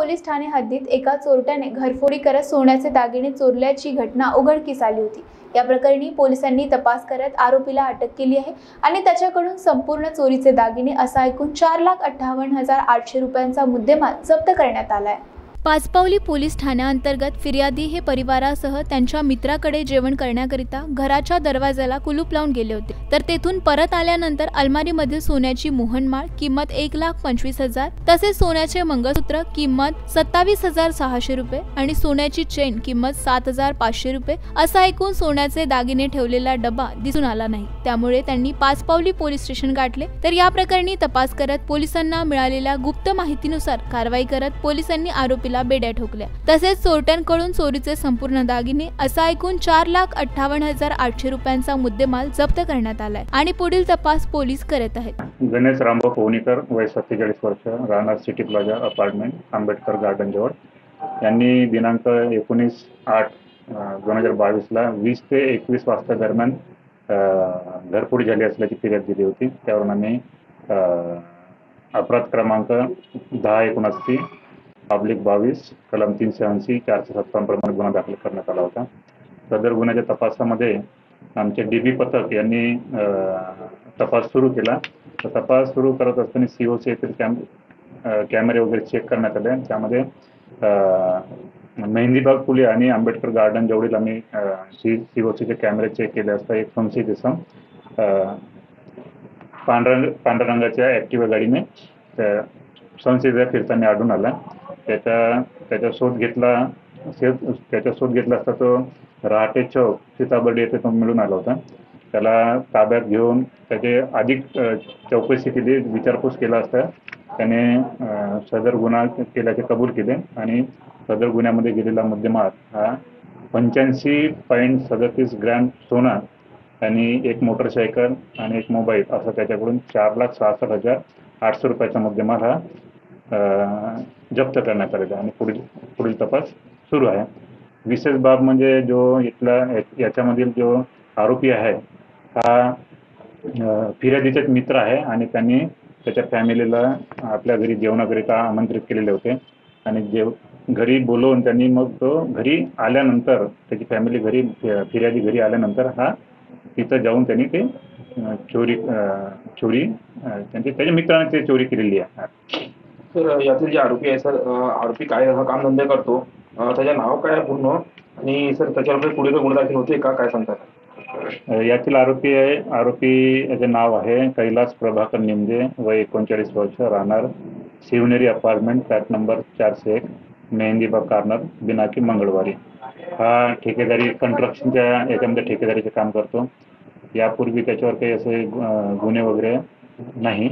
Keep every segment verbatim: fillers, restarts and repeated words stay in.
Police Thane हद्दीत एका चोरट्याने घरफोडी करत सोन्याचे दागिने चोरल्याची घटना उघडकीस आली होती। या प्रकरणी पोलिसांनी तपास करत आरोपीला अटक केली आहे आणि त्याच्याकडून संपूर्ण चोरीचे दागिने असा एकूण चार लाख अठ्ठावन्न हजार आठशे रुपयांचा मुद्देमाल जप्त करण्यात आला आहे। पाचपावली पोलीस ठाण्याअंतर्गत फिर्यादी हे परिवारासह त्यांच्या मित्राकडे जेवण करण्याकरिता घराच्या दरवाजाला कुलूप लावून गेले होते, तर तेथून परत आल्यानंतर अलमारीमधील सोन्याची मोहनमाळ किंमत एक लाख पंचवीस हजार तसेच सोन्याचे मंगळसूत्र किंमत सत्तावीस हजार सहाशे रुपये आणि सोन्याची चेन किंमत सात हजार पाचशे रुपये असा एकूण सोन्याचे दागिने ठेवलेला डबा दिसून आला नाही। त्यामुळे त्यांनी पाचपावली पोलीस स्टेशन गाठले, तर या प्रकरणी तपास करत पोलिसांना मिळालेल्या गुप्त माहितीनुसार कारवाई करत पोलिसांनी आरोपी बेड्या ठोकल्या, तसेच चोरट्यांकडून चोरीचे संपूर्ण दागिने असा एकूण चार लाख अठ्ठावन्न हजार आठशे रुपयांचा मुद्देमाल जप्त करण्यात आलाय आणि पुढील तपास पोलीस करत आहेत। गणेश रामभाऊ पोवणीकर, वय सत्तेचाळीस वर्ष, राहणार city plaza apartment, Ambedkar garden जवळ, यांनी दिनांक एकोणीस आठ दोन हजार बावीस ला वीस ते एकवीस वाजता दरम्यान घरफोडी झाली असल्याची फिर्याद दिली होती। त्यावरून आम्ही अपराध क्रमांक दहा एकोणऐंशी पब्लिक बावीस कलम तीन से ऐंशी चारशे सत्तावन्नप्रमाणे गुन्हा दाखल करण्यात आला होता। सदर गुन्ह्याच्या तपासामध्ये आमचे डी बी पथक यांनी तपास सुरू केला। तर तपास सुरू करत असताना सी ओ सी येथील कॅम कॅमेरे वगैरे चेक करण्यात आले। त्यामध्ये मेहंदीबाग पुली आणि आंबेडकर गार्डन जवळील आम्ही सी सी ओ सीचे कॅमेरे चेक केले असता एक संशयित इसम पांढऱ्या पांढऱ्या रंगाच्या ॲक्टिवा गाडीने संशयित फिरताना आढळून आला। त्याचा त्याचा शोध घेतला त्याचा शोध घेतला असता तो रहाटे चौक सीताबर्डी येथे तो मिळून आला होता। त्याला ताब्यात घेऊन त्याचे अधिक चौकशी केली, विचारपूस केला असता त्याने सदर गुन्हा केल्याचे कबूल केले आणि सदर गुन्ह्यामध्ये गेलेला मुद्देमाल हा पंच्याऐंशी पॉईंट सदतीस ग्रॅम सोना आणि एक मोटरसायकल आणि एक मोबाईल असा त्याच्याकडून चार लाख सहासष्ट हजार आठशे रुपयाचा मुद्देमाल हा जप्त करण्यात आलेला आणि पुढील पुढील तपास सुरू आहे। विशेष बाब म्हणजे जो इथला याच्यामधील जो आरोपी आहे हा फिर्यादीचाच मित्र आहे आणि त्यांनी त्याच्या फॅमिलीला आपल्या घरी जेवणाकरिता आमंत्रित केलेले होते आणि जेव घरी बोलवून त्यांनी मग तो घरी आल्यानंतर त्याची फॅमिली घरी फिर्यादी घरी आल्यानंतर हा तिथं जाऊन त्यांनी ते चोरी चोरी त्यांची त्याच्या मित्राने ते चोरी केलेली आहे। सर, यातील जे आरोपी आहे सर, आरोपी काय हा कामधंदा करतो, त्याचं नाव काय पूर्ण आणि सर त्याच्यावर पुढे गुन्हे दाखल होते का, काय सांगतात? यातील आरोपी आहे आरोपी याचे नाव आहे कैलास प्रभाकर निमजे, वय एकोणचाळीस वर्ष, राहणार शिवनेरी अपार्टमेंट फ्लॅट नंबर चारशे एक मेहंदीबाग कॉर्नर बिनाकी मंगळवारी। हा ठेकेदारी कन्स्ट्रक्शनच्या याच्यामध्ये ठेकेदारीचे काम करतो। यापूर्वी त्याच्यावर काही असे गुन्हे वगैरे नाही,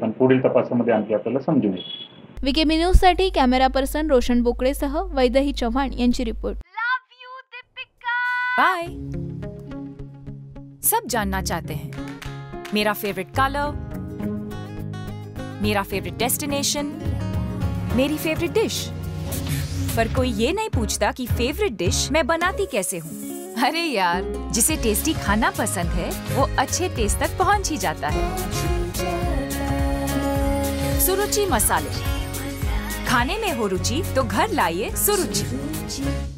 पण पुढील तपासामध्ये आणखी आपल्याला समजून येईल। वीकेबी न्यूज साठी कॅमेरा पर्सन रोशन बोकडे सह वैदही चव्हाण यांची report. Love you Deepika. Bye. सब जानना चाहते हैं मेरा फेवरेट कलर, मेरा फेवरेट डेस्टिनेशन, मेरी फेवरेट डिश, पर कोई ये नहीं पूछता कि फेवरेट डिश मैं बनाती कैसे हूँ। अरे यार, जिसे टेस्टी खाना पसंद है वो अच्छे टेस्ट तक पहुँच ही जाता है। सुरुचि मसाले, खाने में हो रुचि तो घर लाइए सुरुचि।